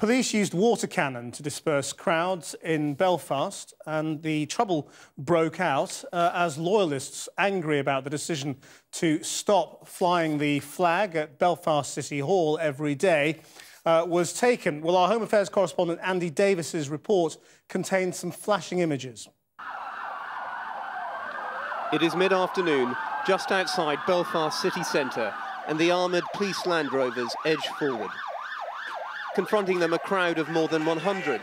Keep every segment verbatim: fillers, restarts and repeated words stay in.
Police used water cannon to disperse crowds in Belfast, and the trouble broke out uh, as loyalists, angry about the decision to stop flying the flag at Belfast City Hall every day, uh, was taken. Well, our Home Affairs correspondent Andy Davies's report contains some flashing images. It is mid-afternoon, just outside Belfast city centre, and the armoured police Land Rovers edge forward. Confronting them a crowd of more than one hundred,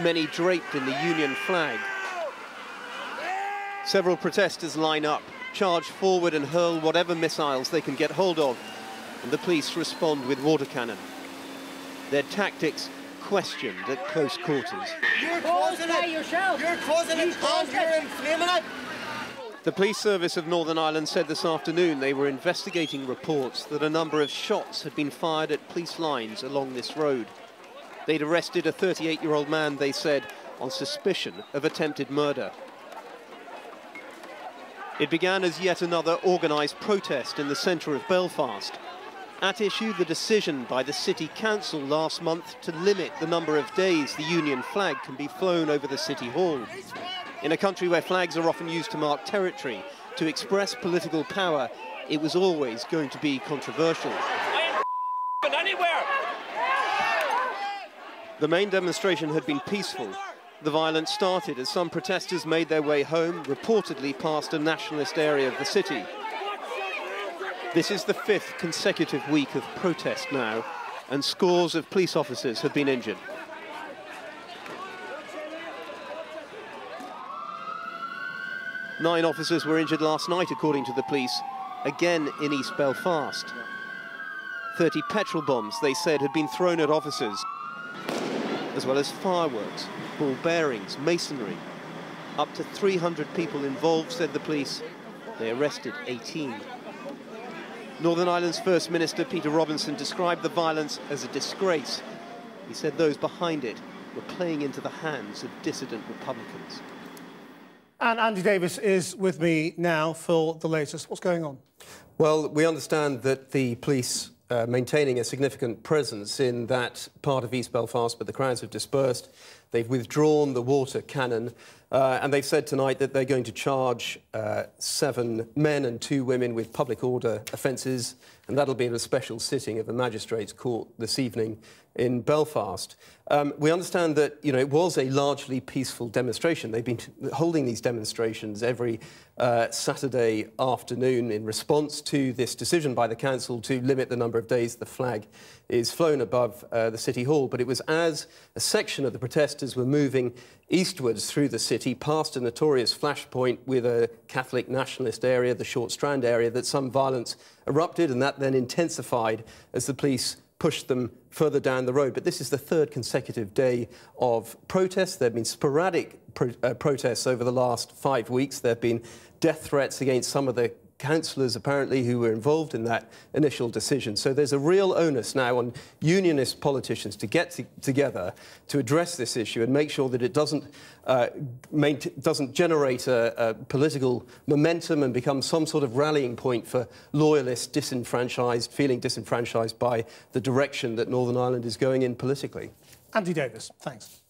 many draped in the Union flag. Several protesters line up, charge forward and hurl whatever missiles they can get hold of, and the police respond with water cannon. Their tactics questioned at close quarters. You're causing it! You're causing it! You're inflaming it! The police service of Northern Ireland said this afternoon they were investigating reports that a number of shots had been fired at police lines along this road. They'd arrested a thirty-eight-year-old man, they said, on suspicion of attempted murder. It began as yet another organised protest in the centre of Belfast. At issue, the decision by the City Council last month to limit the number of days the Union flag can be flown over the City Hall. In a country where flags are often used to mark territory, to express political power, it was always going to be controversial. I ain't anywhere. The main demonstration had been peaceful. The violence started as some protesters made their way home, reportedly past a nationalist area of the city. This is the fifth consecutive week of protest now, and scores of police officers have been injured. Nine officers were injured last night, according to the police, again in East Belfast. thirty petrol bombs, they said, had been thrown at officers, as well as fireworks, ball bearings, masonry. Up to three hundred people involved, said the police. They arrested eighteen. Northern Ireland's First Minister, Peter Robinson, described the violence as a disgrace. He said those behind it were playing into the hands of dissident Republicans. And Andy Davies is with me now for the latest. What's going on? Well, we understand that the police are maintaining a significant presence in that part of East Belfast, but the crowds have dispersed. They've withdrawn the water cannon, uh, and they've said tonight that they're going to charge uh, seven men and two women with public order offences, and that'll be in a special sitting of the Magistrates' Court this evening in Belfast. Um, we understand that, you know, it was a largely peaceful demonstration. They've been holding these demonstrations every uh, Saturday afternoon in response to this decision by the council to limit the number of days the flag is flown above uh, the City Hall. But it was as a section of the protesters were moving eastwards through the city, past a notorious flashpoint with a Catholic nationalist area, the Short Strand area, that some violence erupted, and that then intensified as the police pushed them further down the road. But this is the third consecutive day of protests. There have been sporadic pro uh, protests over the last five weeks. There have been death threats against some of the councillors, apparently, who were involved in that initial decision. So there's a real onus now on Unionist politicians to get to together to address this issue and make sure that it doesn't, uh, doesn't generate a, a political momentum and become some sort of rallying point for loyalists disenfranchised, feeling disenfranchised by the direction that Northern Ireland is going in politically. Andy Davies, thanks.